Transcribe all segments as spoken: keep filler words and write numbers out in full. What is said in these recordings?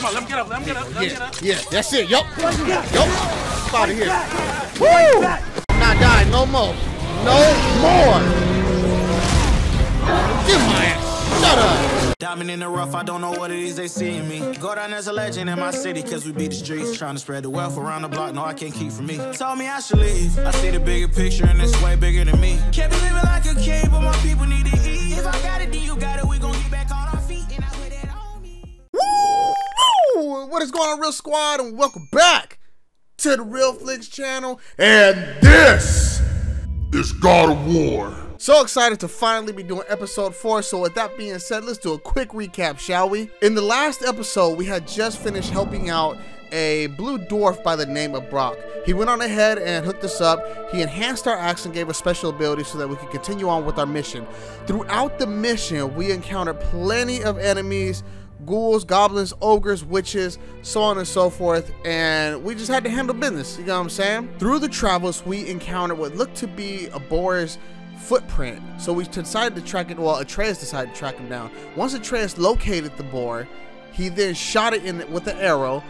him up. Let him get up. Let him get up. Let him yeah. get up. Yeah, that's it. Yup. Yup. Out of here. Woo! Not die no more. No more. Get my ass. Shut up. Diamond in the rough. I don't know what it is they see in me. Go down as a legend in my city because we beat the streets. Trying to spread the wealth around the block. No, I can't keep from me. Told me I should leave. I see the bigger picture and it's way bigger than me. Can't be living like a king, but my people need to eat. If I got it, then you got it. We gon' get back on our feet. And I put that on me. Woo! What is going on, Real Squad? And welcome back to the RealFlix channel. And this is God of War. So excited to finally be doing episode four. So with that being said, let's do a quick recap, shall we? In the last episode, we had just finished helping out a blue dwarf by the name of Brock. He went on ahead and hooked us up. He enhanced our axe and gave us special abilities so that we could continue on with our mission. Throughout the mission, we encountered plenty of enemies, ghouls, goblins, ogres, witches, so on and so forth, and we just had to handle business, you know what I'm saying? Through the travels, we encountered what looked to be a boar's footprint, so we decided to track it, well, Atreus decided to track him down. Once Atreus located the boar, he then shot it in with an arrow,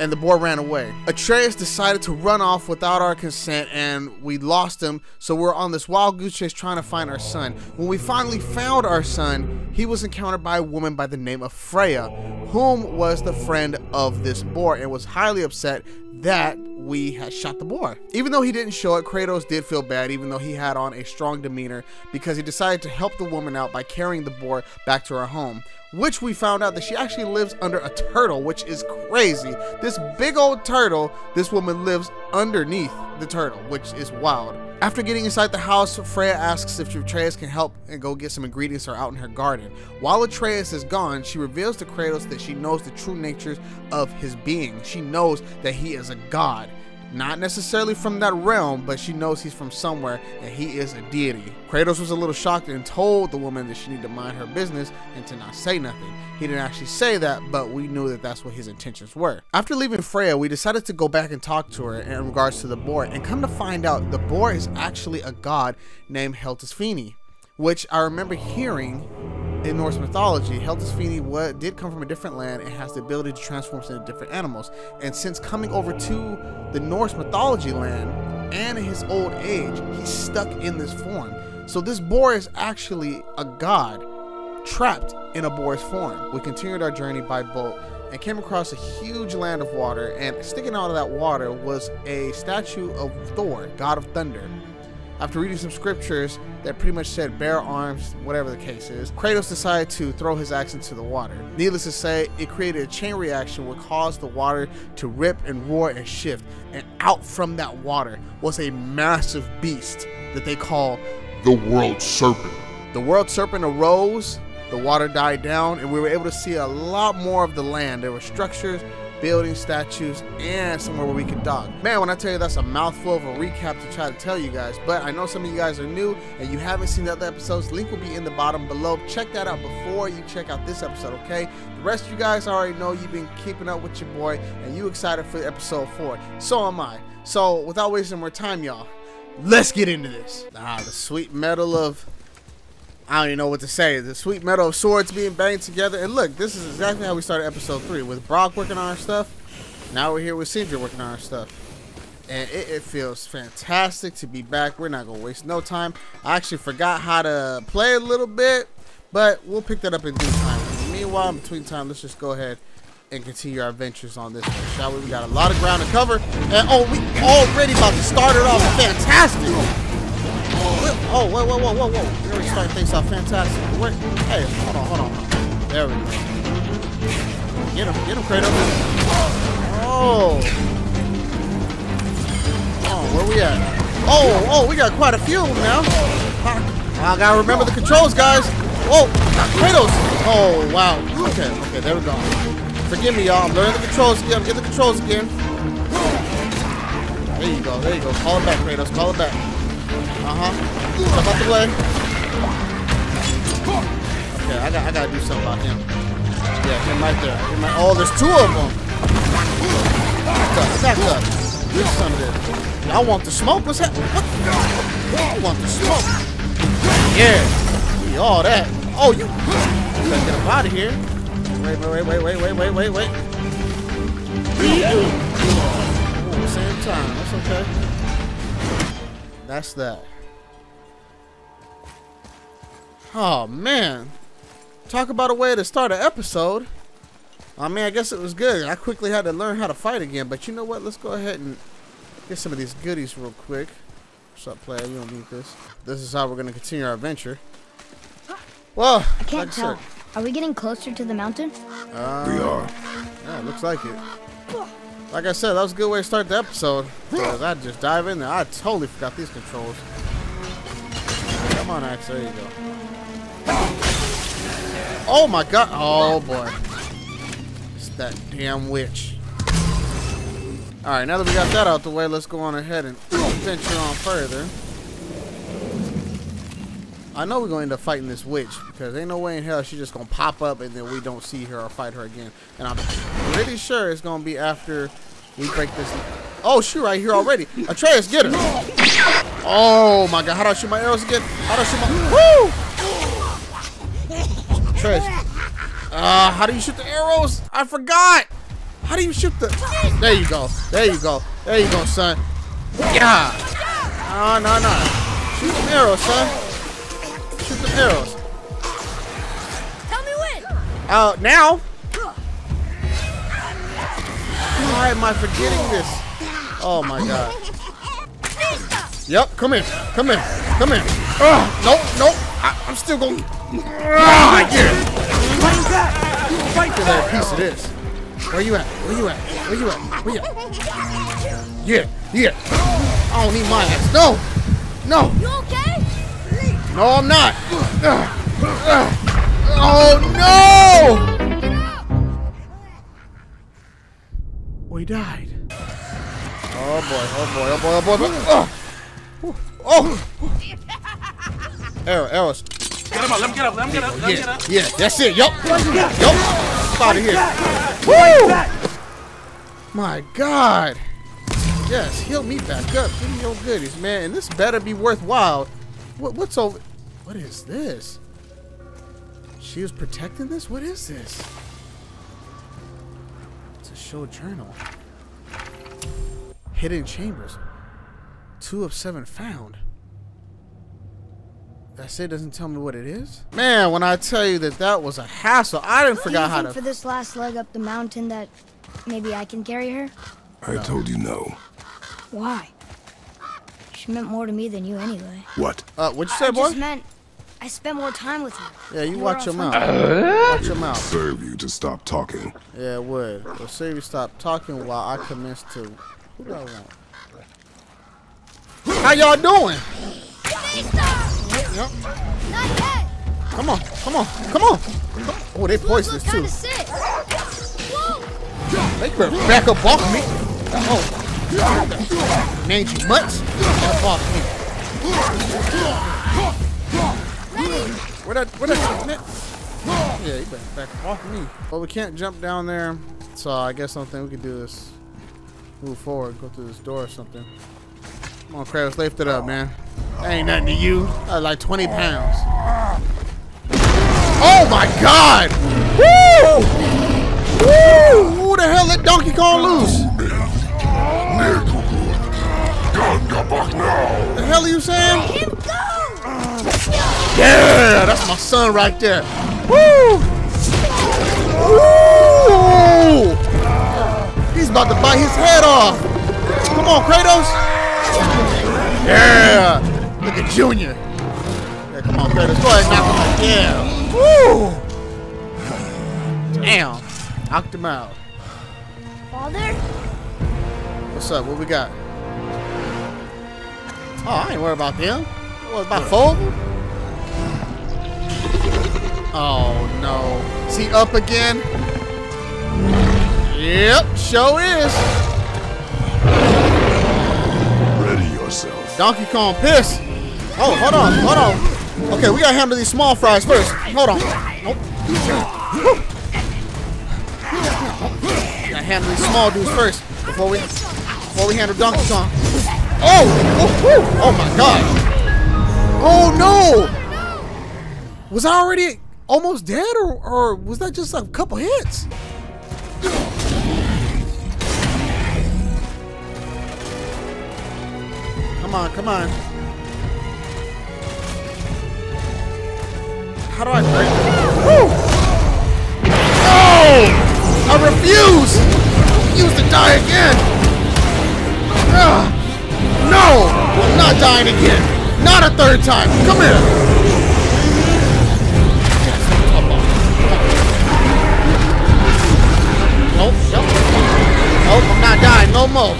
and the boar ran away. Atreus decided to run off without our consent, and we lost him, so we're on this wild goose chase trying to find our son. When we finally found our son, he was encountered by a woman by the name of Freya, whom was the friend of this boar, and was highly upset that we had shot the boar. Even though he didn't show it, Kratos did feel bad, even though he had on a strong demeanor, because he decided to help the woman out by carrying the boar back to her home, which we found out that she actually lives under a turtle, which is crazy. This big old turtle, this woman lives underneath the turtle, which is wild. After getting inside the house, Freya asks if Atreus can help and go get some ingredients that are out in her garden. While Atreus is gone, she reveals to Kratos that she knows the true nature of his being. She knows that he is a god. Not necessarily from that realm, but she knows he's from somewhere and he is a deity. Kratos was a little shocked and told the woman that she needed to mind her business and to not say nothing. He didn't actually say that, but we knew that that's what his intentions were. After leaving Freya, we decided to go back and talk to her in regards to the boar, and come to find out the boar is actually a god named Hildisvini, which I remember hearing in Norse mythology. Hildisvini did come from a different land and has the ability to transform into different animals. And since coming over to the Norse mythology land and in his old age, he's stuck in this form. So this boar is actually a god trapped in a boar's form. We continued our journey by boat and came across a huge land of water, and sticking out of that water was a statue of Thor, god of thunder. After reading some scriptures that pretty much said bare arms, whatever the case is, Kratos decided to throw his axe into the water. Needless to say, it created a chain reaction which caused the water to rip and roar and shift, and out from that water was a massive beast that they call the World Serpent. The World Serpent arose, the water died down, and we were able to see a lot more of the land. There were structures, buildings, statues, and somewhere where we could dock. Man, when I tell you that's a mouthful of a recap to try to tell you guys, but I know some of you guys are new and you haven't seen the other episodes. Link will be in the bottom below. Check that out before you check out this episode, okay? The rest of you guys already know you've been keeping up with your boy and you excited for episode four. So am I. So without wasting more time, y'all, let's get into this. Ah, the sweet metal of... I don't even know what to say. The sweet metal of swords being banged together. And look, this is exactly how we started episode three. With Brock working on our stuff, now we're here with Sindri working on our stuff. And it, it feels fantastic to be back. We're not going to waste no time. I actually forgot how to play a little bit, but we'll pick that up in due time. Meanwhile, in between time, let's just go ahead and continue our adventures on this one, shall we? We got a lot of ground to cover. And oh, we already about to start it off fantastic. Oh, whoa, whoa, whoa, whoa, whoa. We're gonna start things off fantastic. Where, hey, hold on, hold on. There we go. Get him, get him, Kratos. Oh. Oh, where we at? Oh, oh, we got quite a few now. I gotta remember the controls, guys. Whoa, Kratos. Oh, wow. Okay, okay, there we go. Forgive me, y'all. I'm learning the controls again. Get the controls again. There you go, there you go. Call it back, Kratos. Call it back. Uh-huh. Step out the way. Okay, I got I gotta do something about him. Yeah, him right there. Him right, oh, there's two of them. Back up, back up. Get some of this. Y'all want the smoke? What's happening? What? I want the smoke. Yeah. We all that. Oh, you. You better get up out of here. Wait, wait, wait, wait, wait, wait, wait, wait, wait. Ooh, same time. That's okay. That's that. Oh man, talk about a way to start an episode. I mean, I guess it was good. I quickly had to learn how to fight again, but you know what? Let's go ahead and get some of these goodies real quick. What's up, player? You don't need this. This is how we're gonna continue our adventure. Well, I can't like tell. Are we getting closer to the mountain? Uh, we are. Yeah, it looks like it. Like I said, that was a good way to start the episode. Cause I just dive in there. I totally forgot these controls. Come on, Axe. There you go. Oh my God! Oh boy! It's that damn witch. All right, now that we got that out the way, let's go on ahead and venture on further. I know we're going to end up fighting this witch because ain't no way in hell she's just going to pop up and then we don't see her or fight her again. And I'm pretty sure it's going to be after we break this. Oh, she right here already. Atreus, get her. Oh my God. How do I shoot my arrows again? How do I shoot my... Woo! Atreus. Uh, how do you shoot the arrows? I forgot. How do you shoot the... There you go. There you go. There you go, son. Yeah. No, no, no. Shoot the arrows, son. Shoot the arrows. Tell me when. Uh, now. Why am I forgetting this? Oh my God. Yep, come in, come in, come in. Uh, nope, nope. I, I'm still going. Ah, uh, yeah. What is that? Fight for that piece of this. Where you at? Where you at? Where you at? Where you at? Yeah, yeah. I don't need my ass. No, no. You okay? No, I'm not. Oh no! We died. Oh boy! Oh boy! Oh boy! Oh boy! Oh! Oh! Arrow! Arrows! Get him up! Let him get up! Let him get up! Let him get up! Yeah! That's it! Yup! Yup! Out of here! Woo! My God! Yes, heal me back up. Give me your goodies, man. And this better be worthwhile. What, what's over? What is this? She was protecting this? What is this? It's a show journal. Hidden chambers. Two of seven found. That's it. Doesn't tell me what it is. Man, when I tell you that that was a hassle, I didn't forget how to. For this last leg up the mountain, that maybe I can carry her. I no. told you no. Why? She meant more to me than you anyway. What? Uh, what'd you say, I boy? I just meant I spent more time with her. Yeah, you watch your mouth. Watch your mouth. Serve you to stop talking. Yeah, it would. It'll serve you to stop talking while I commence to... Who do I want? How y'all doing? Yep. Not yet. Come on, come on, come on. Oh, they poisonous too. They better back up off me. Oh. Named you much? That's off me. What that? What that? Yeah, you better back off me. Well, we can't jump down there, so I guess I don't think we can do this. Move forward, go through this door or something. Come on, Kratos, lift it up, man. That ain't nothing to you. That's like twenty pounds. Oh my God! Woo! Woo! Who the hell let Donkey Kong loose? The hell are you saying? Let him go! Yeah, that's my son right there. Woo! Woo! He's about to bite his head off. Come on, Kratos! Yeah! Look at Junior. Yeah, come on, Kratos. Go ahead and knock him out. Yeah. Woo! Damn. Knocked him out. Father? What's up? What we got? Oh, I ain't worried about them. What about four? Oh no! See up again? Yep, show is. Ready yourself. Donkey Kong piss. Oh, hold on, hold on. Okay, we gotta handle these small fries first. Hold on. Nope. Gotta handle these small dudes first before we. Before we handle Donkey Kong. Oh! Oh, oh my God! Oh no! Was I already almost dead, or, or was that just a couple hits? Come on, come on. How do I break? Woo! Oh! I refuse! I refuse to die again! Ugh. No! I'm not dying again! Not a third time! Come here! Nope, I'm not dying no more.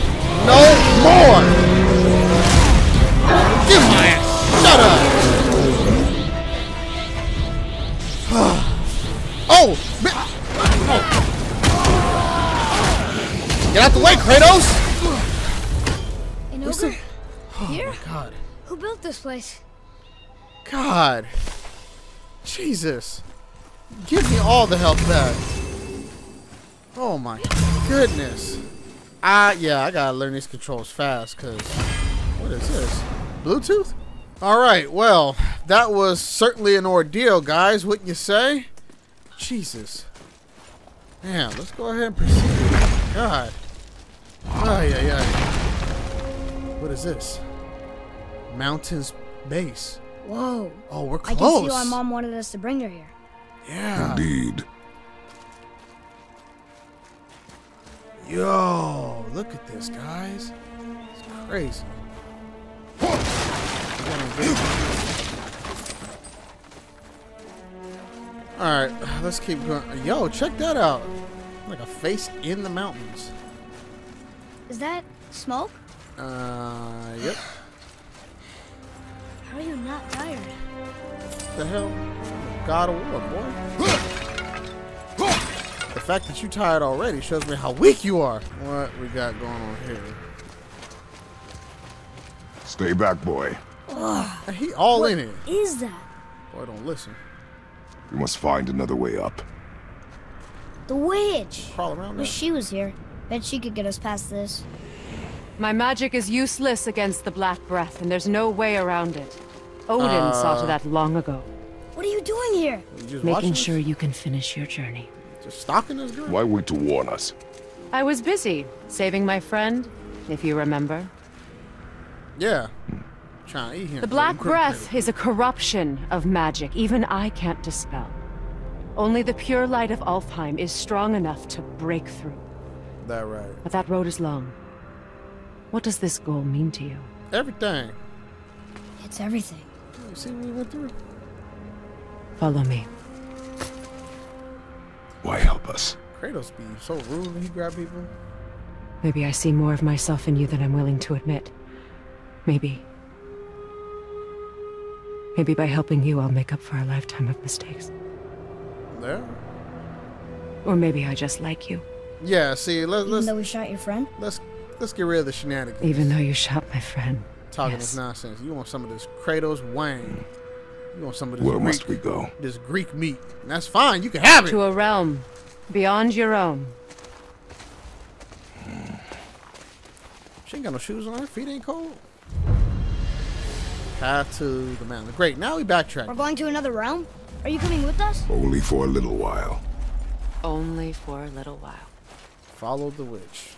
No more! Give my ass! Shut up! Oh! Oh! Get out the way, Kratos! An ogre? Oh here? My God. Who built this place? God. Jesus. Give me all the help back. Oh my goodness. Ah, yeah, I gotta learn these controls fast, because what is this? Bluetooth? Alright, well, that was certainly an ordeal, guys, wouldn't you say? Jesus. Man, let's go ahead and proceed. God. Oh, yeah, yeah. What is this? Mountain's base. Whoa. Oh, we're close. I can see why Mom wanted us to bring her here. Yeah. Indeed. Yo, look at this, guys. It's crazy. Alright, let's keep going. Yo, check that out. Like a face in the mountains. Is that smoke? Uh, yep. How are you not tired? What the hell? God of War, boy. The fact that you're tired already shows me how weak you are. What we got going on here? Stay back, boy. Ugh, he all what in it. Is that? Boy, don't listen. We must find another way up. The witch. Crawl around. Wish she was here. Bet she could get us past this. My magic is useless against the Black Breath, and there's no way around it. Odin uh, saw to that long ago. What are you doing here? You Making sure you can finish your journey. Just stalking us, girl? Why wait to warn us? I was busy saving my friend, if you remember. Yeah. Trying to eat him. The Black Breath is a corruption of magic even I can't dispel. Only the pure light of Alfheim is strong enough to break through. That right. But that road is long. What does this goal mean to you? Everything. It's everything. You see what we went through? Follow me. Why help us? Kratos be so rude when he grab people. Maybe I see more of myself in you than I'm willing to admit. Maybe. Maybe by helping you, I'll make up for a lifetime of mistakes. There. Or maybe I just like you. Yeah. See, let's. Even let's, though we shot your friend. Let's let's get rid of the shenanigans. Even though you shot my friend. Talking yes. this nonsense. You want some of this Kratos wang? You want some of this Where Greek, must we go? This Greek meat. And that's fine. You can have it. To a realm beyond your own. She ain't got no shoes on. Her feet ain't cold. Path to the mountain. Great. Now we backtrack. We're going to another realm? Are you coming with us? Only for a little while. Only for a little while. Follow the witch.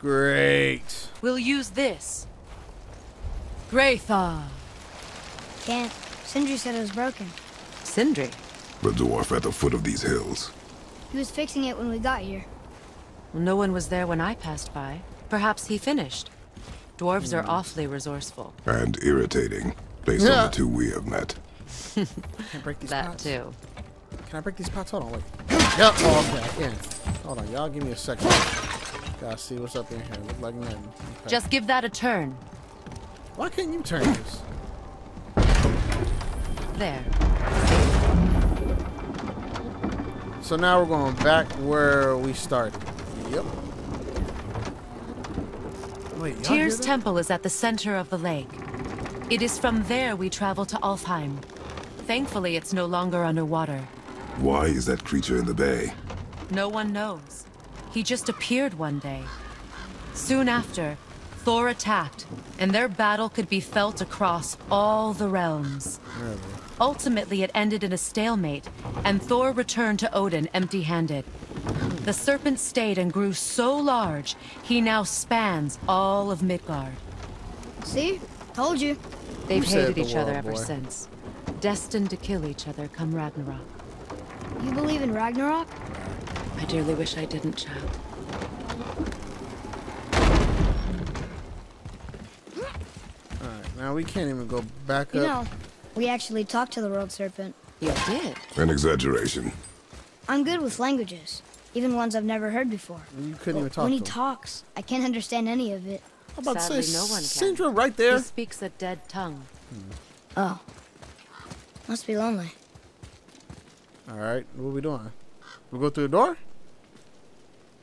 Great. We'll use this. Graythaw. Can't. Sindri said it was broken. Sindri? The dwarf at the foot of these hills. He was fixing it when we got here. Well, no one was there when I passed by. Perhaps he finished. Dwarves mm. are awfully resourceful. And irritating, based yeah. on the two we have met. Can I break these that pots? too. Can I break these pots? Hold on, wait. Yep. Oh, okay. Yeah. Hold on, y'all give me a second. Gotta see what's up in here. Look like nothing. Okay. Just give that a turn. Why can't you turn this? There. So now we're going back where we started. Yep. Wait, Tyr's temple is at the center of the lake. It is from there we travel to Alfheim. Thankfully, it's no longer underwater. Why is that creature in the bay? No one knows. He just appeared one day. Soon after, Thor attacked, and their battle could be felt across all the realms. Really? Ultimately, it ended in a stalemate, and Thor returned to Odin empty-handed. The serpent stayed and grew so large, he now spans all of Midgard. See? Told you. They've hated each other ever since. Destined to kill each other come Ragnarok. You believe in Ragnarok? I dearly wish I didn't, child. Alright, now we can't even go back up. You know, we actually talked to the World Serpent. You did? An exaggeration. I'm good with languages, even ones I've never heard before. You couldn't even talk When he talks, I can't understand any of it. How about Sadly, say, no one can. Sindri right there? He speaks a dead tongue. Hmm. Oh. Must be lonely. Alright, what are we doing? We'll go through the door?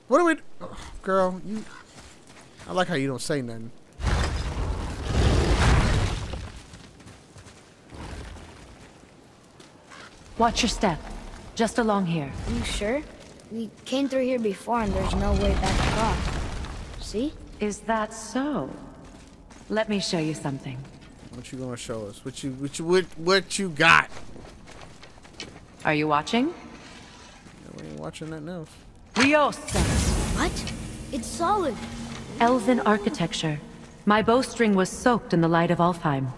What are we... Oh, girl, you... I like how you don't say nothing. Watch your step. Just along here. You sure? We came through here before and there's no way back across. See? Is that so? Let me show you something. What you gonna show us? What you what you what, what you got? Are you watching? Yeah, we ain't watching that now. Rios! What? It's solid. Elven architecture. My bowstring was soaked in the light of Alfheim.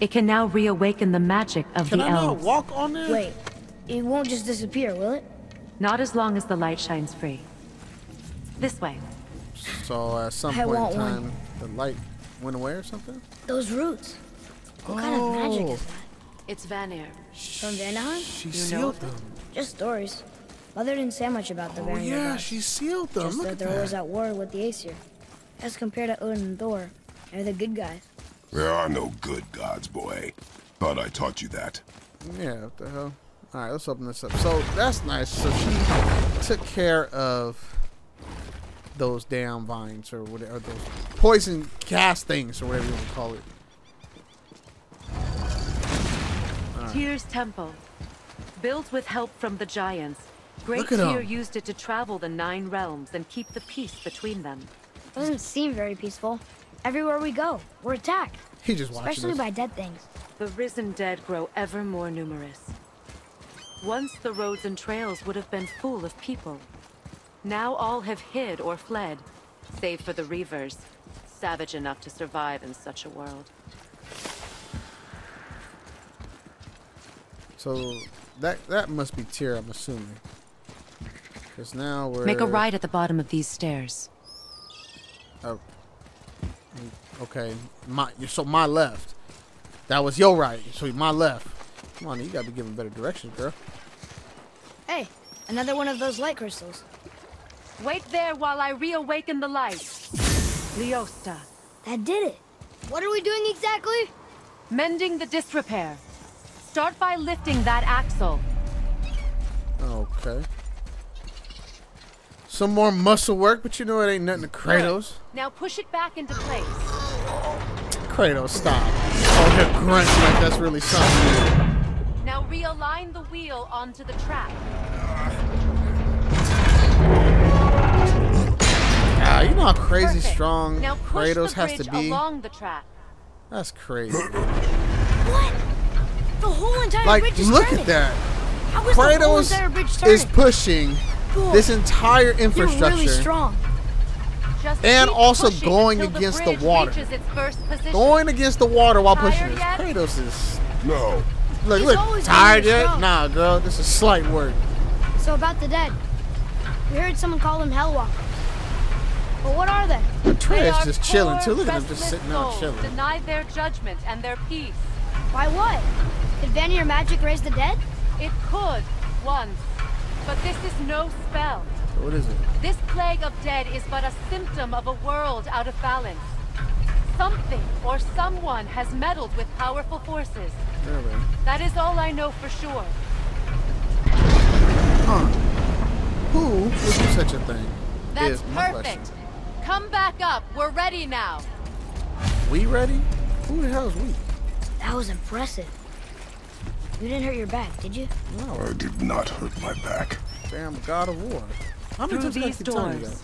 It can now reawaken the magic of can the I elves. Can I walk on there? Wait, it won't just disappear, will it? Not as long as the light shines free. This way. So at some I point in time, one. the light went away or something? Those roots. What oh. kind of magic is that? It's Vanir. From Vanaheim? She you sealed know them. Just stories. Mother didn't say much about the oh, Vanir. Yeah, gods. She sealed them. Just Look that there that. was at war with the Aesir. As compared to Odin and Thor, they're the good guys. There are no good gods, boy. Thought I taught you that. Yeah, what the hell? Alright, let's open this up. So that's nice. So she took care of those damn vines or whatever, or those poison gas things or whatever you want to call it. Right. Tyr's temple, built with help from the giants, great Tyr used it to travel the nine realms and keep the peace between them. Doesn't seem very peaceful. Everywhere we go, we're attacked. He just watches especially this. by dead things. The risen dead grow ever more numerous. Once the roads and trails would have been full of people. Now all have hid or fled, save for the Reavers, savage enough to survive in such a world. So that that must be Tyr, I'm assuming. Because now we're make a right at the bottom of these stairs. Oh, okay. My so my left. That was your right. So my left. Come on, you gotta be giving better directions, girl. Hey, another one of those light crystals. Wait there while I reawaken the light. Leosta. That did it. What are we doing exactly? Mending the disrepair. Start by lifting that axle. Okay. Some more muscle work, but you know it ain't nothing to Kratos. Right. Now push it back into place. Kratos, stop. Oh, that grunt like that's really something. Now realign the wheel onto the track. Ah, you know how crazy Perfect. strong now push Kratos the has to be. Along the track. That's crazy. What? The whole entire like, bridge is look turning. at that. How is Kratos is pushing cool. this entire infrastructure. You're really strong. Just and also going against the, the water. Going against the water while tired pushing yet? it. Kratos is no. Look, He's look. Tired yet? Strong. Nah, girl. This is slight work. So about the dead, we heard someone call them Hellwalkers. But what are they? Atreus just chilling too. Look at him just sitting out chilling. Denied their judgment and their peace. Why what? Could Vanir magic raise the dead? It could, once. But this is no spell. So what is it? This plague of dead is but a symptom of a world out of balance. Something or someone has meddled with powerful forces. Really? That is all I know for sure. Huh. Who would do such a thing? That's perfect. Come back up. We're ready now. We ready? Who the hell is we? That was impressive. You didn't hurt your back, did you? No. I did not hurt my back. Damn God of War. How many times did I keep telling you that?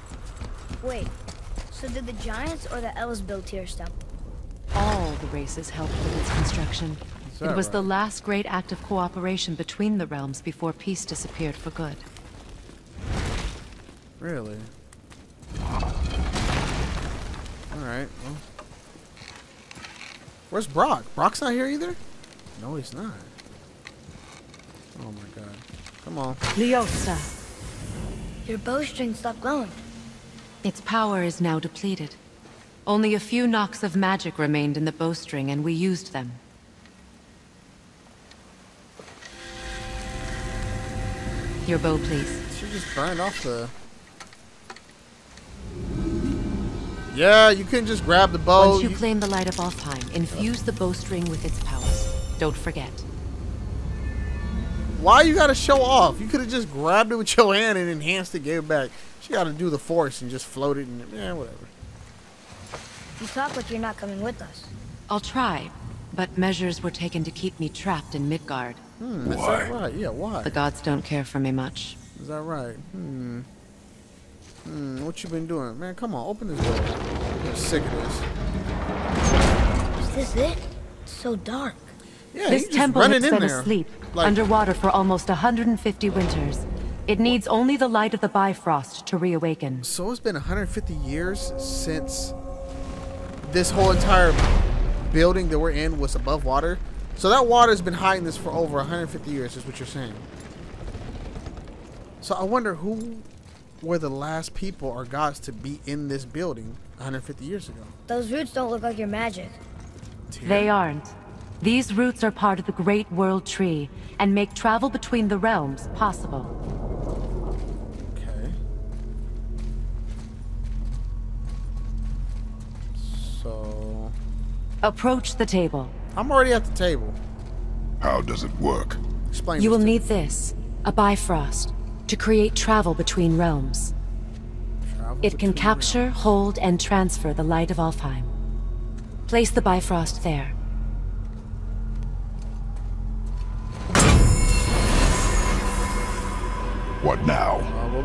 Wait. So did the giants or the elves build Tyr's temple? All the races helped with its construction. It was right? the last great act of cooperation between the realms before peace disappeared for good. Really? Alright, well. Where's Brock? Brock's not here either? No, he's not. Oh my god. Come on. Leosa. Your bowstring stopped glowing. Its power is now depleted. Only a few knocks of magic remained in the bowstring, and we used them. Your bow, please. She just burned off the... Yeah, you can just grab the bow. Once you, you... claim the light of Alfheim, infuse the bowstring with its powers. Don't forget. Why you gotta show off? You could have just grabbed it with your hand and enhanced it, gave it back. She gotta do the force and just float it and... Yeah, whatever. You talk like you're not coming with us. I'll try, but measures were taken to keep me trapped in Midgard. Hmm, why? Is that right? Yeah, why? The gods don't care for me much. Is that right? Hmm. Hmm, what you been doing? Man, come on, open this door. I'm sick of this. Is this it? It's so dark. Yeah, this temple has been asleep, like, underwater for almost one hundred fifty winters. It needs only the light of the Bifrost to reawaken. So it's been one hundred fifty years since this whole entire building that we're in was above water. So that water's been hiding this for over one hundred fifty years, is what you're saying. So I wonder who were the last people or gods to be in this building one hundred fifty years ago. Those roots don't look like your magic. Tyr. They aren't. These roots are part of the Great World Tree and make travel between the realms possible. Okay. So... Approach the table. I'm already at the table. How does it work? Explain. You will need this, a Bifrost, to create travel between realms. Travel it between can capture, realms. hold, and transfer the light of Alfheim. Place the Bifrost there. What now? Uh, what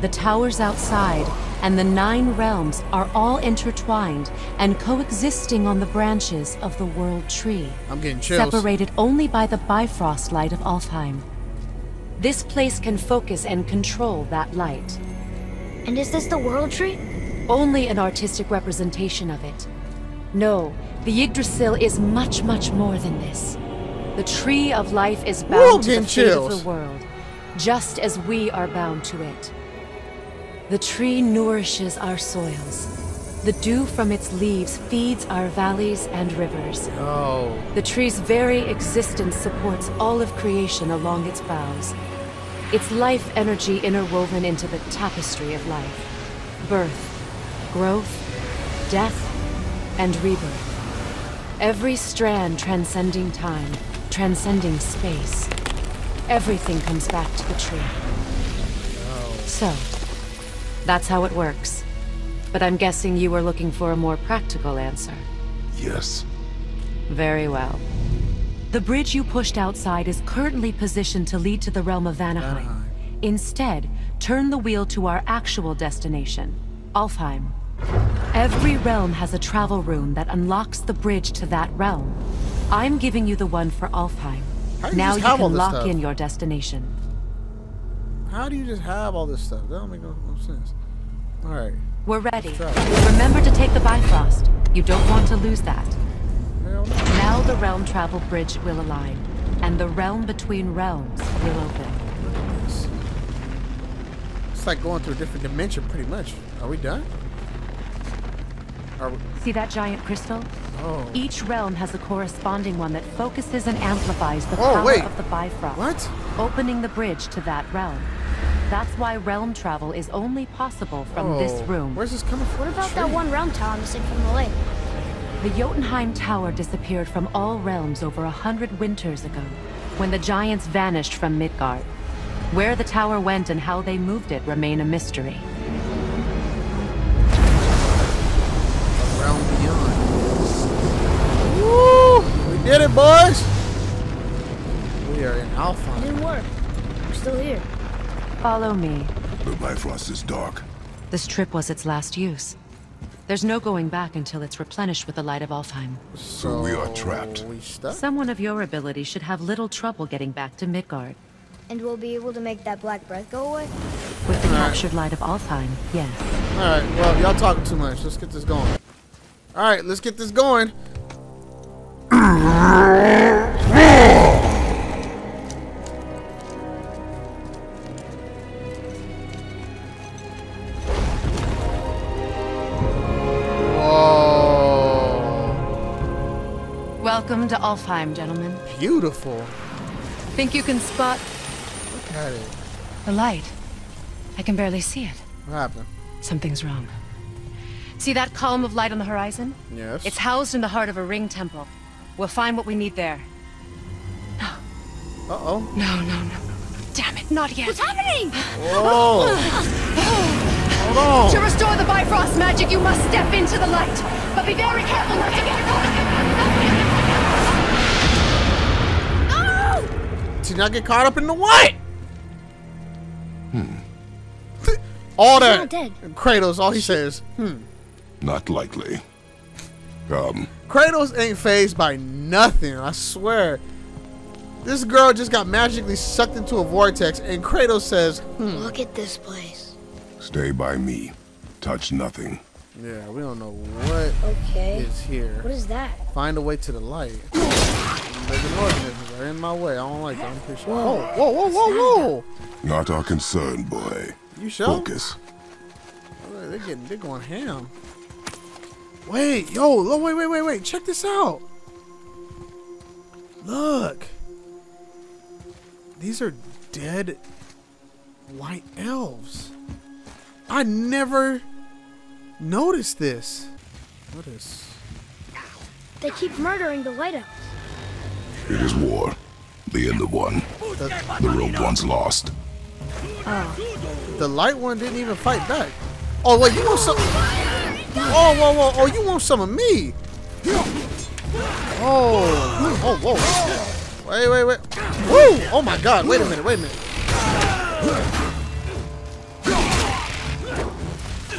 the towers outside, and the nine realms are all intertwined and coexisting on the branches of the World Tree. I'm getting chills. Separated only by the Bifrost light of Alfheim. This place can focus and control that light. And is this the World Tree? Only an artistic representation of it. No, the Yggdrasil is much, much more than this. The Tree of Life is bound World to the fate chills. of the world, just as we are bound to it. The tree nourishes our soils. The dew from its leaves feeds our valleys and rivers. Oh. The tree's very existence supports all of creation along its boughs. Its life energy interwoven into the tapestry of life. Birth, growth, death, and rebirth. Every strand transcending time, transcending space. Everything comes back to the tree. Oh. So, that's how it works. But I'm guessing you were looking for a more practical answer. Yes. Very well. The bridge you pushed outside is currently positioned to lead to the realm of Vanaheim. Vanaheim. Instead, turn the wheel to our actual destination, Alfheim. Every realm has a travel room that unlocks the bridge to that realm. I'm giving you the one for Alfheim. How do you now you can lock stuff? in your destination. How do you just have all this stuff? That don't make no sense. All right. We're ready. Remember to take the Bifrost. You don't want to lose that. Hell no. Now the realm travel bridge will align, and the realm between realms will open. Look at this. It's like going through a different dimension, pretty much. Are we done? Are we... See that giant crystal? Oh. Each realm has a corresponding one that focuses and amplifies the oh, power wait. of the Bifrost. What? Opening the bridge to that realm. That's why realm travel is only possible from oh, this room. Where's this coming from? What about that one realm tower missing from the lake? The Jotunheim Tower disappeared from all realms over a hundred winters ago, when the giants vanished from Midgard. Where the tower went and how they moved it remain a mystery. Get it, boys! We are in Alfheim. It didn't work. We're still here. Follow me. The Bifrost is dark. This trip was its last use. There's no going back until it's replenished with the light of Alfheim. So, so we are trapped. We stuck? Someone of your ability should have little trouble getting back to Midgard. And we'll be able to make that black breath go away? With the All captured right. light of Alfheim, yes. Alright, well, y'all talking too much. Let's get this going. Alright, let's get this going. Whoa. Welcome to Alfheim, gentlemen. Beautiful. Think you can spot? Look at it. The light. I can barely see it. What happened? Something's wrong. See that column of light on the horizon? Yes. It's housed in the heart of a ring temple. We'll find what we need there. No. Uh-oh. No, no, no. Damn it, not yet. What's happening? Whoa. Hold on. To restore the Bifrost magic, you must step into the light. But be very careful not to get caught. Did not get caught up in the what? Hmm. All that Kratos, all he says. Hmm. Not likely. Um. Kratos ain't phased by nothing. I swear. This girl just got magically sucked into a vortex, and Kratos says, "Hmm." Look at this place. Stay by me. Touch nothing. Yeah, we don't know what okay. is here. What is that? Find a way to the light. They're in my way. I don't like them. I'm pretty sure. Whoa, whoa, whoa, whoa, whoa! Not our concern, boy. You sure? Focus. They're getting, they're going ham. Wait, yo, look, wait, wait, wait, wait. Check this out. Look. These are dead white elves. I never noticed this. What is? They keep murdering the white elves. It is war. The end of one. The rogue one's lost. Oh. The light one didn't even fight back. Oh wait, you want some? Oh whoa whoa! Oh, you want some of me? Oh! Oh whoa! Wait wait wait! Woo! Oh my God! Wait a minute! Wait a minute!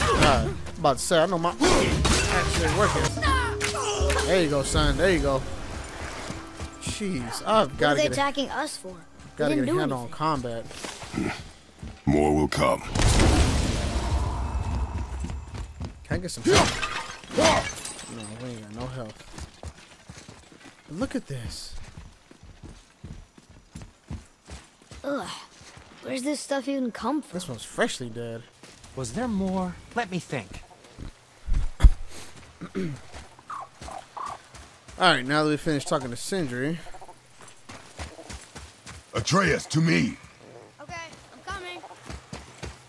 Alright, about to say I know my actually working. There you go, son. There you go. Jeez, I've got to get. What are they attacking a, us for? Got to get a handle on combat. More will come. Can I get some help? No, we ain't got no help. But look at this. Ugh, where's this stuff even come from? This one's freshly dead. Was there more? Let me think. Alright, now that we finished talking to Sindri. Atreus, to me! Okay, I'm coming.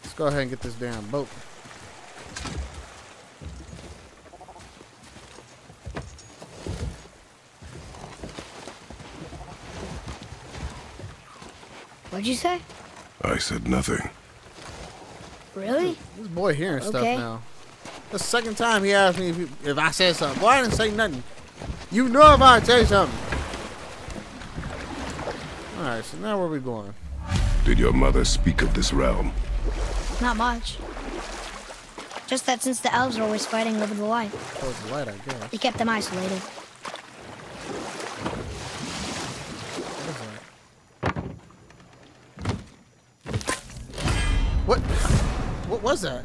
Let's go ahead and get this damn boat. What'd you say? I said nothing. Really? This boy hearing stuff now. The second time he asked me if, he, if I said something. Boy, I didn't say nothing. You know if I say something. Alright, so now where are we going? Did your mother speak of this realm? Not much. Just that since the elves are always fighting over the light. Over the light, I guess. They kept them isolated. What? What was that?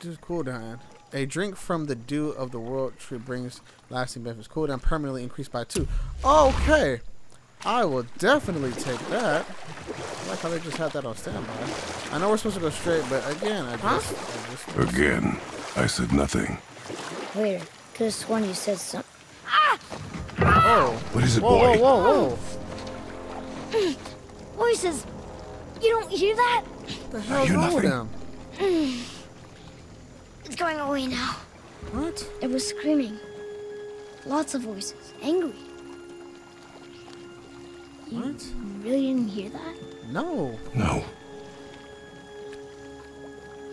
Just cool down. A drink from the dew of the world tree brings lasting benefits. Cooldown permanently increased by two. Okay. I will definitely take that. I like how they just had that on standby. I know we're supposed to go straight, but again, I just... Huh? I just again, I said nothing. Wait, could have sworn you said something. Ah! Oh. What is it, whoa, boy? Whoa, whoa, whoa. Voices. You don't hear that? What the hell's wrong with them? It's going away now. What? It was screaming. Lots of voices. Angry. What? You really didn't hear that? No. No.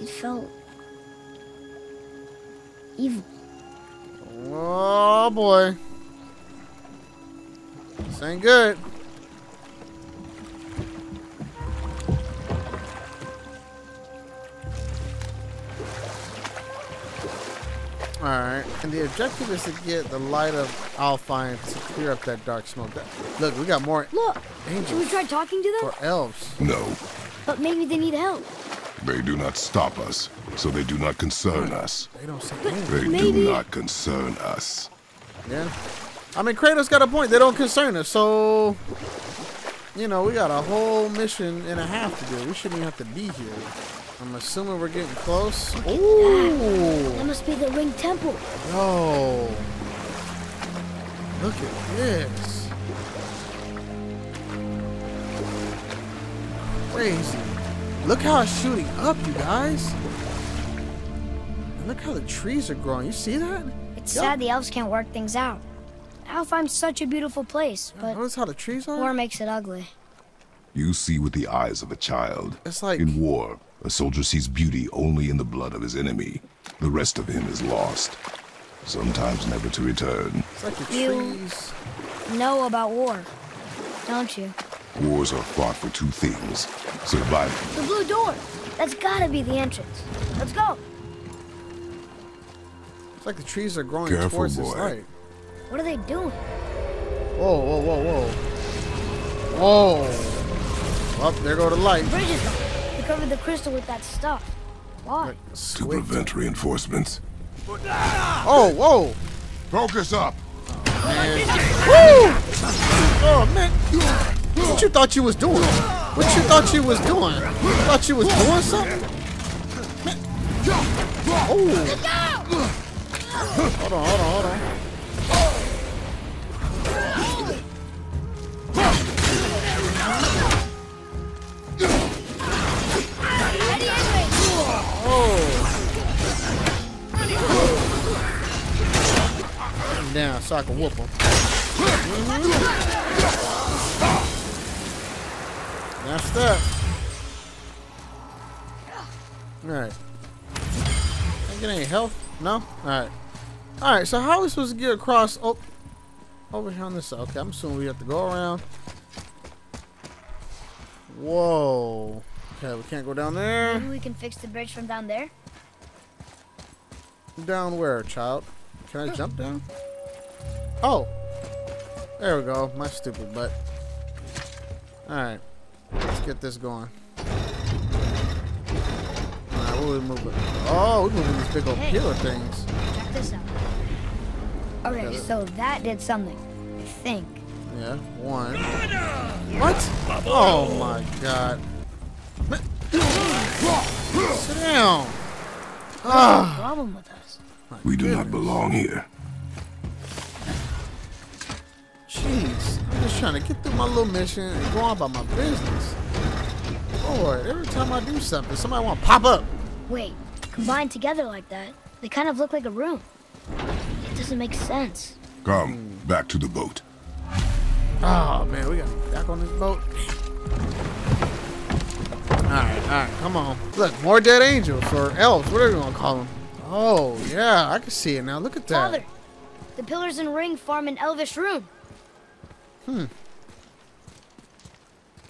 It felt evil. Oh boy. This ain't good. Alright, and the objective is to get the light of Alfheim to clear up that dark smoke. Look, we got more. Look, angels. Should we try talking to them? Or elves? No. But maybe they need help. They do not stop us, so they do not concern us. They don't say anything. They do not concern us. Yeah. I mean, Kratos got a point. They don't concern us, so... You know, we got a whole mission and a half to do. We shouldn't even have to be here. I'm assuming we're getting close. Ooh! That must be the Ring Temple. Oh! Look at this. Crazy. Look how it's shooting up, you guys. And look how the trees are growing. You see that? It's yep. sad the elves can't work things out. Alfheim's such a beautiful place, but notice how the trees are? War makes it ugly. You see with the eyes of a child. It's like in war, a soldier sees beauty only in the blood of his enemy. The rest of him is lost, sometimes never to return. It's like the trees. You know about war, don't you? Wars are fought for two things: survival. The blue door. That's gotta be the entrance. Let's go. It's like the trees are growing Careful, towards boy. This light. What are they doing? Whoa, whoa, whoa, whoa. Whoa. Up, there go the light. Bridge is gone. They covered the crystal with that stuff. Why? To prevent reinforcements. Oh, whoa. Focus up. Oh, man. Woo! Oh, man. What you thought you was doing? What you thought you was doing? You thought you was doing something? Man. Oh. Hold on, hold on, hold on. Oh. Down so I can whoop him. That's that. Alright. I think it ain't health. No? Alright. Alright, so how are we supposed to get across? Oh, over here on this side. Okay, I'm assuming we have to go around. Whoa. Okay, we can't go down there. Maybe we can fix the bridge from down there. Down where, child? Can I jump down? Oh. There we go. My stupid butt. Alright. Let's get this going. Alright, we'll move it. Oh, we're moving these big old hey, pillar things. Check this out. Okay, okay, so that did something. I think. Yeah, one. What? Oh my god. Sit down. Ah. Problem with us. We do not belong here. Jeez, I'm just trying to get through my little mission and go on about my business. Boy, every time I do something, somebody want to pop up. Wait, combined together like that, they kind of look like a room. It doesn't make sense. Come back to the boat. Oh man, we gotta get back on this boat. Alright, alright, come on. Look, more dead angels or elves, whatever you want to call them. Oh, yeah, I can see it now. Look at that. Father, the pillars and ring form an elvish room. Hmm.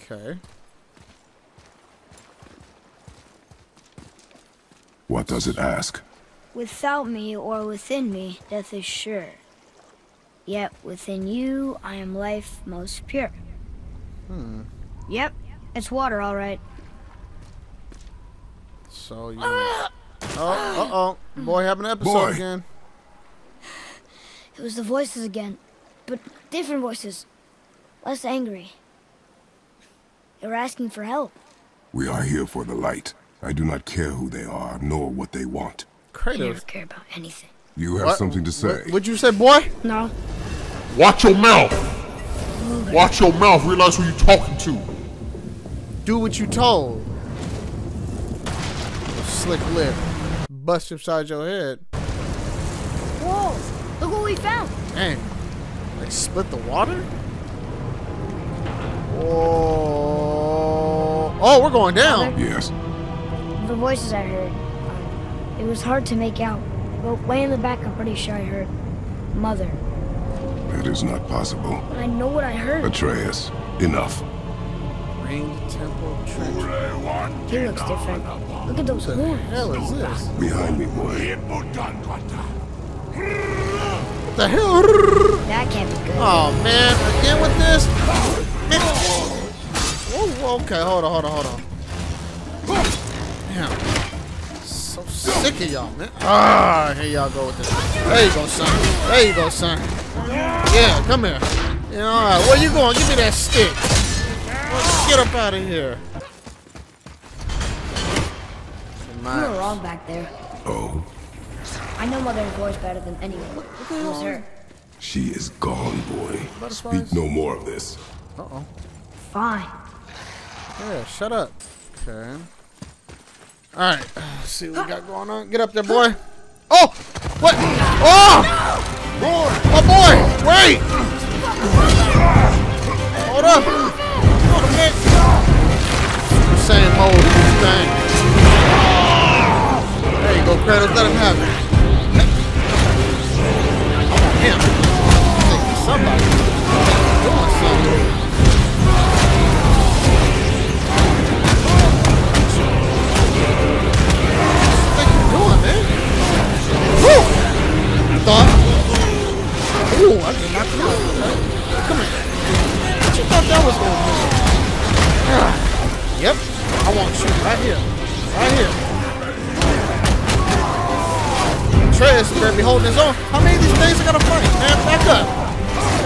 Okay. What does it ask? Without me or within me, death is sure. Yet within you, I am life most pure. Hmm. Yep, it's water, all right. So you. Oh, uh-oh. Boy, have an episode Boy. again. It was the voices again, but different voices, less angry. They were asking for help. We are here for the light. I do not care who they are, nor what they want. Kratos. I never care about anything. You have what? something to say. What, what'd you say, boy? No. Watch your mouth. Move Watch it. your mouth. Realize who you're talking to. Do what you told. Slick lip. Bust inside your head. Whoa. Look what we found. Dang. Like split the water? Whoa. Oh, we're going down. Yes. The voices I heard. It was hard to make out. But way in the back, I'm pretty sure I heard mother. That is not possible. But I know what I heard. Atreus, enough. Ring, temple, church. He looks different. Look at those horns. What the hell is this? Behind me, boy. What the hell? That can't be good. Oh, man. Again with this? Oh, okay. Hold on, hold on, hold on. Damn. So sick of y'all, man. Ah, here y'all go with this. There you go, son. There you go, son. Yeah, come here. Yeah, all right. Where you going? Give me that stick. Let's get up out of here. You were wrong back there. Oh. I know Mother and Boy's better than anyone. Who's her? She is gone, boy. Speak no more of this. Uh oh. Fine. Yeah, shut up. Okay. Alright, see what we got going on. Get up there, boy. Oh! What? Oh! Boy! Oh, boy! Wait! Hold up! Hold on, man. Same old thing. There you go, Kratos. Let him have it. I want him. Take me somebody. Doing something. Thought. Ooh, I did not know. Come here. What you thought that was going on? Yep. I want you right here. Right here. Atreus better be holding his own. How many of these things I gotta fight? Man, back up.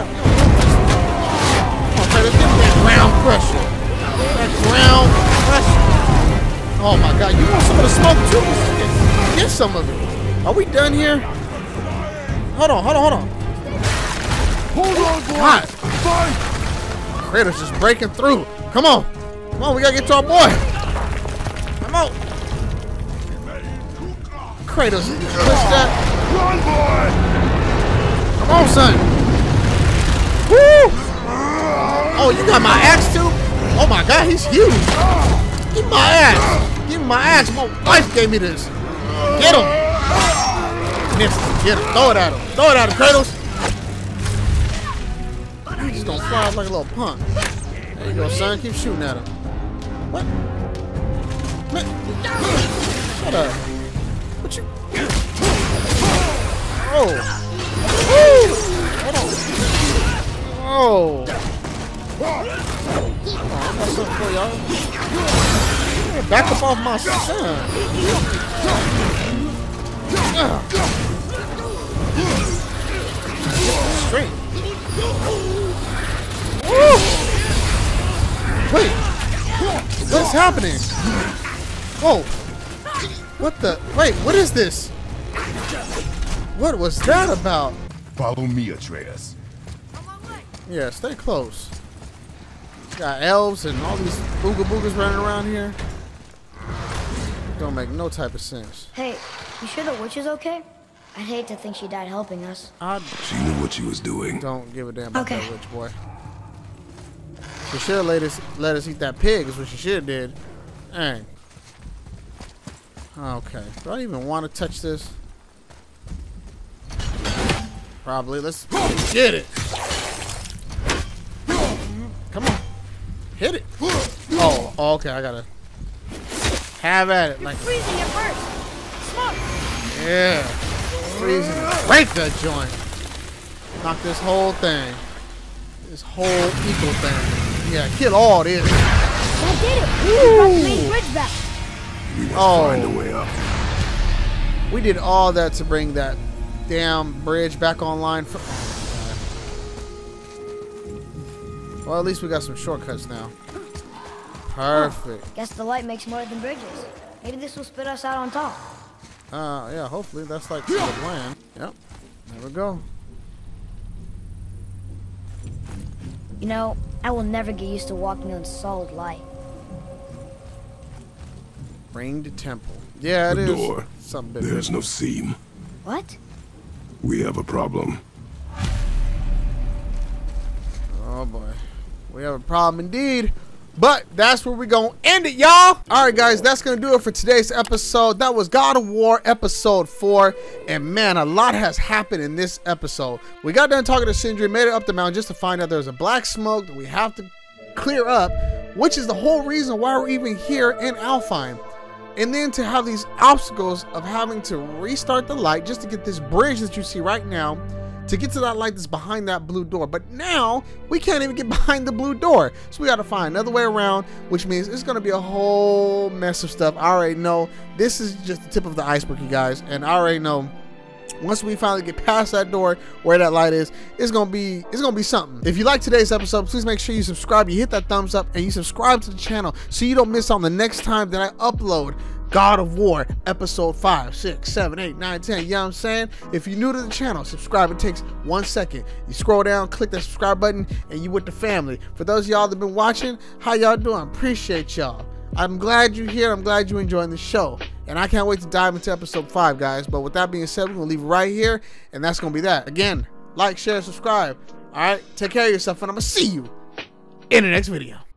Come on, Atreus, give me that ground pressure. That ground pressure. Oh my god, you want some of the smoke too? Get, get some of it. Are we done here? Hold on, hold on, hold on. Hold on, boy. God. Fight. Kratos is breaking through. Come on. Come on, we gotta get to our boy. Come on. Kratos, push that. Run, boy. Come on, son. Woo! Oh, you got my axe too? Oh my god, he's huge. Give me my axe. Give me my axe. My wife gave me this. Get him. Get him. Throw it at him. Throw it at him, Kratos. He's just gonna fly off like a little punk. There you go, son. Keep shooting at him. What? Man. Shut up. What you? Oh. Woo. Hold on. Oh. That's something for y'all. Back up off my son. Uh. Straight. Woo! Wait, what's happening? Whoa! What the? Wait, what is this? What was that about? Follow me, Atreus. Yeah, stay close. Got elves and all these booga boogas running around here. Don't make no type of sense. Hey, you sure the witch is okay? I'd hate to think she died helping us. I she knew what she was doing. Don't give a damn about okay. that witch, boy. She should have let us, let us eat that pig, is what she should have did. Dang. Okay. Do I even want to touch this? Probably. Let's get it. Come on. Hit it. Oh, okay. I gotta have at it. You're like freezing at first. Smoke. Yeah. Reason to break that joint. Knock this whole thing. This whole equal thing. Yeah, kill all this. I did it. We brought the main bridge back. We must oh. find a way up. We did all that to bring that damn bridge back online. For well, at least we got some shortcuts now. Perfect. Oh, guess the light makes more than bridges. Maybe this will spit us out on top. Uh, yeah, hopefully that's like the plan. Yep, there we go. You know, I will never get used to walking on solid light. Ringed temple. Yeah, it the is. Door. Something There's different. No seam. What? We have a problem. Oh boy. We have a problem indeed. But that's where we're going to end it, y'all. All right, guys, that's going to do it for today's episode. That was God of War episode four. And, man, a lot has happened in this episode. We got done talking to Sindri, made it up the mountain just to find out there's a black smoke that we have to clear up, which is the whole reason why we're even here in Alfheim. And then to have these obstacles of having to restart the light just to get this bridge that you see right now, to get to that light that's behind that blue door. But now we can't even get behind the blue door. So we got to find another way around, which means it's going to be a whole mess of stuff. I already know this is just the tip of the iceberg, you guys. And I already know once we finally get past that door where that light is, it's going to be it's going to be something. If you like today's episode, please make sure you subscribe, you hit that thumbs up, and you subscribe to the channel so you don't miss on the next time that I upload God of War episode five, six, seven, eight, nine, ten. You know what I'm saying? If you're new to the channel, subscribe. It takes one second. You scroll down, click that subscribe button, and you with the family. For those of y'all that have been watching, how y'all doing? Appreciate y'all. I'm glad you're here. I'm glad you're enjoying the show. And I can't wait to dive into episode five, guys. But with that being said, we're going to leave it right here. And that's going to be that. Again, like, share, subscribe. All right? Take care of yourself, and I'm going to see you in the next video.